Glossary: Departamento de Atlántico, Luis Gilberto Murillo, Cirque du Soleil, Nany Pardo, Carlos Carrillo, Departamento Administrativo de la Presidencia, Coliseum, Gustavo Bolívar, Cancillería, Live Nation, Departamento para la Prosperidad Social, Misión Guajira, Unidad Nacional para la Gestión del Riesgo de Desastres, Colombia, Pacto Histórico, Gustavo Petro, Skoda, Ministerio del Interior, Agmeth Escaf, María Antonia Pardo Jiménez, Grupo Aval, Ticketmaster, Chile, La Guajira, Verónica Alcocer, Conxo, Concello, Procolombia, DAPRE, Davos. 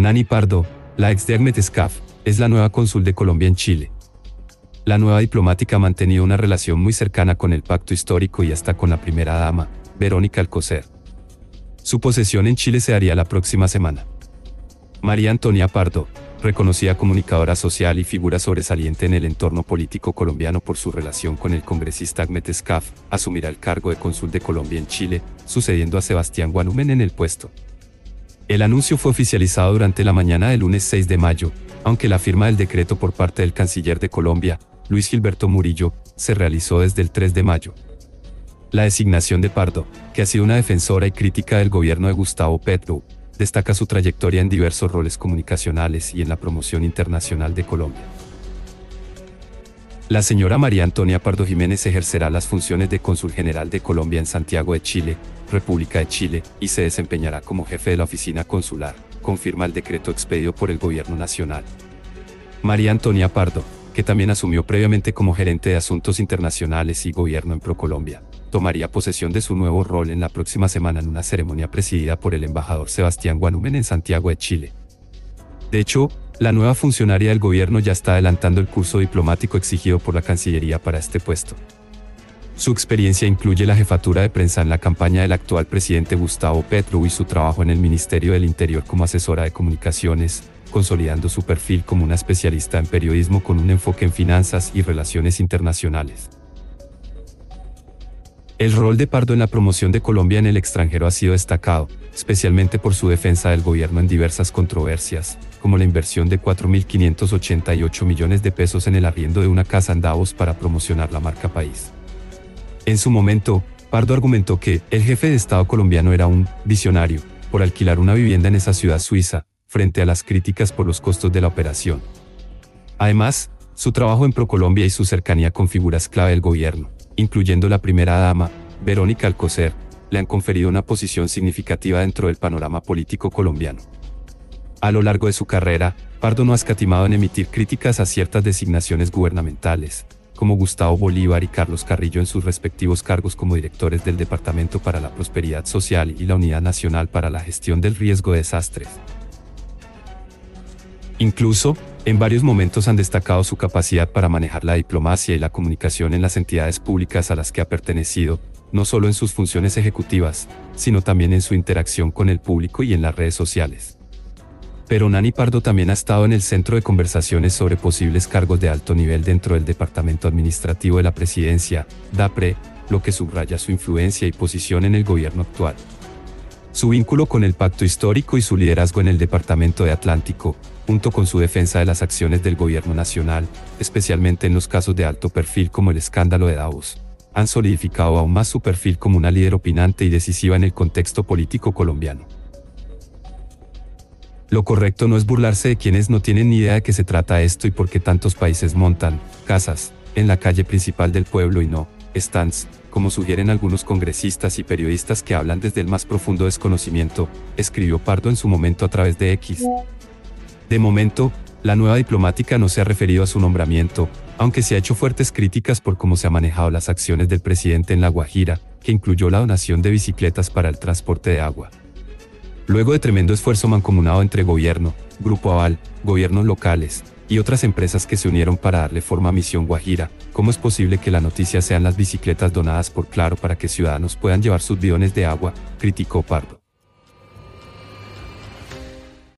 Nany Pardo, la ex de Agmeth Escaf, es la nueva cónsul de Colombia en Chile. La nueva diplomática ha mantenido una relación muy cercana con el Pacto Histórico y hasta con la primera dama, Verónica Alcocer. Su posesión en Chile se daría la próxima semana. María Antonia Pardo, reconocida comunicadora social y figura sobresaliente en el entorno político colombiano por su relación con el congresista Agmeth Escaf, asumirá el cargo de cónsul de Colombia en Chile, sucediendo a Sebastián Guanumen en el puesto. El anuncio fue oficializado durante la mañana del lunes 6 de mayo, aunque la firma del decreto por parte del canciller de Colombia, Luis Gilberto Murillo, se realizó desde el 3 de mayo. La designación de Pardo, que ha sido una defensora y crítica del gobierno de Gustavo Petro, destaca su trayectoria en diversos roles comunicacionales y en la promoción internacional de Colombia. La señora María Antonia Pardo Jiménez ejercerá las funciones de cónsul general de Colombia en Santiago de Chile, República de Chile, y se desempeñará como jefe de la oficina consular, confirma el decreto expedido por el Gobierno Nacional. María Antonia Pardo, que también asumió previamente como gerente de Asuntos Internacionales y Gobierno en Procolombia, tomaría posesión de su nuevo rol en la próxima semana en una ceremonia presidida por el embajador Sebastián Guanumen en Santiago de Chile. De hecho, la nueva funcionaria del gobierno ya está adelantando el curso diplomático exigido por la Cancillería para este puesto. Su experiencia incluye la jefatura de prensa en la campaña del actual presidente Gustavo Petro y su trabajo en el Ministerio del Interior como asesora de comunicaciones, consolidando su perfil como una especialista en periodismo con un enfoque en finanzas y relaciones internacionales. El rol de Pardo en la promoción de Colombia en el extranjero ha sido destacado, especialmente por su defensa del gobierno en diversas controversias, como la inversión de 4.588 millones de pesos en el arriendo de una casa en Davos para promocionar la marca país. En su momento, Pardo argumentó que el jefe de Estado colombiano era un visionario por alquilar una vivienda en esa ciudad suiza, frente a las críticas por los costos de la operación. Además, su trabajo en Procolombia y su cercanía con figuras clave del gobierno, incluyendo la primera dama, Verónica Alcocer, le han conferido una posición significativa dentro del panorama político colombiano. A lo largo de su carrera, Pardo no ha escatimado en emitir críticas a ciertas designaciones gubernamentales, como Gustavo Bolívar y Carlos Carrillo en sus respectivos cargos como directores del Departamento para la Prosperidad Social y la Unidad Nacional para la Gestión del Riesgo de Desastres. Incluso, en varios momentos han destacado su capacidad para manejar la diplomacia y la comunicación en las entidades públicas a las que ha pertenecido, no solo en sus funciones ejecutivas, sino también en su interacción con el público y en las redes sociales. Pero Nany Pardo también ha estado en el centro de conversaciones sobre posibles cargos de alto nivel dentro del Departamento Administrativo de la Presidencia, DAPRE, lo que subraya su influencia y posición en el gobierno actual. Su vínculo con el Pacto Histórico y su liderazgo en el Departamento de Atlántico, junto con su defensa de las acciones del Gobierno Nacional, especialmente en los casos de alto perfil como el escándalo de Davos, han solidificado aún más su perfil como una líder opinante y decisiva en el contexto político colombiano. Lo correcto no es burlarse de quienes no tienen ni idea de qué se trata esto y por qué tantos países montan casas en la calle principal del pueblo y no stands, como sugieren algunos congresistas y periodistas que hablan desde el más profundo desconocimiento, escribió Pardo en su momento a través de X. De momento, la nueva diplomática no se ha referido a su nombramiento, aunque se ha hecho fuertes críticas por cómo se han manejado las acciones del presidente en La Guajira, que incluyó la donación de bicicletas para el transporte de agua. Luego de tremendo esfuerzo mancomunado entre gobierno, Grupo Aval, gobiernos locales, y otras empresas que se unieron para darle forma a Misión Guajira, ¿cómo es posible que la noticia sean las bicicletas donadas por Claro para que ciudadanos puedan llevar sus bidones de agua?, criticó Pardo.